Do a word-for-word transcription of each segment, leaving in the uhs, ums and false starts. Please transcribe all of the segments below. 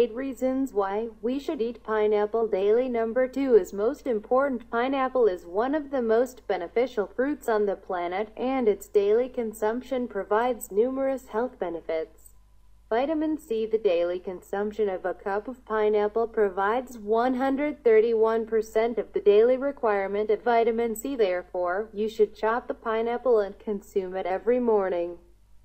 eight reasons why we should eat pineapple daily. Number two is most important. Pineapple is one of the most beneficial fruits on the planet, and its daily consumption provides numerous health benefits. Vitamin C. The daily consumption of a cup of pineapple provides one hundred thirty-one percent of the daily requirement of vitamin C. Therefore, you should chop the pineapple and consume it every morning.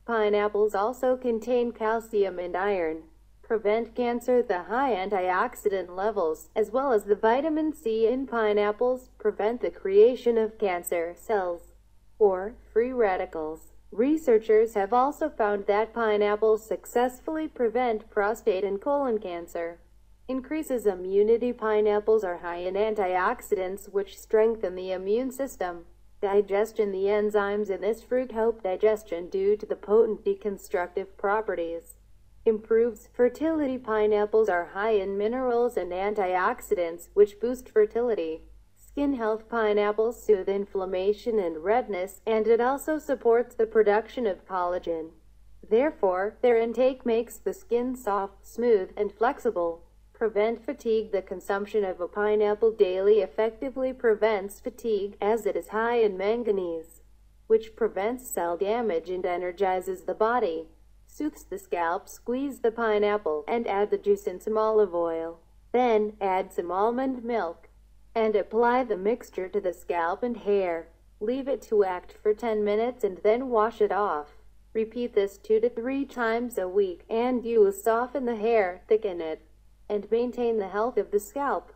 Pineapples also contain calcium and iron, prevent cancer. The high antioxidant levels, as well as the vitamin C in pineapples, prevent the creation of cancer cells or free radicals. Researchers have also found that pineapples successfully prevent prostate and colon cancer. Increases immunity. Pineapples are high in antioxidants which strengthen the immune system. Digestion. The enzymes in this fruit help digestion due to the potent deconstructive properties. Improves fertility. Pineapples are high in minerals and antioxidants which boost fertility. Skin health. Pineapples soothe inflammation and redness, and it also supports the production of collagen. Therefore, their intake makes the skin soft, smooth, and flexible. Prevent fatigue. The consumption of a pineapple daily effectively prevents fatigue, as it is high in manganese, which prevents cell damage and energizes the body. Soothes the scalp. Squeeze the pineapple and add the juice in some olive oil. Then, add some almond milk and apply the mixture to the scalp and hair. Leave it to act for ten minutes and then wash it off. Repeat this two to three times a week, and you will soften the hair, thicken it, and maintain the health of the scalp.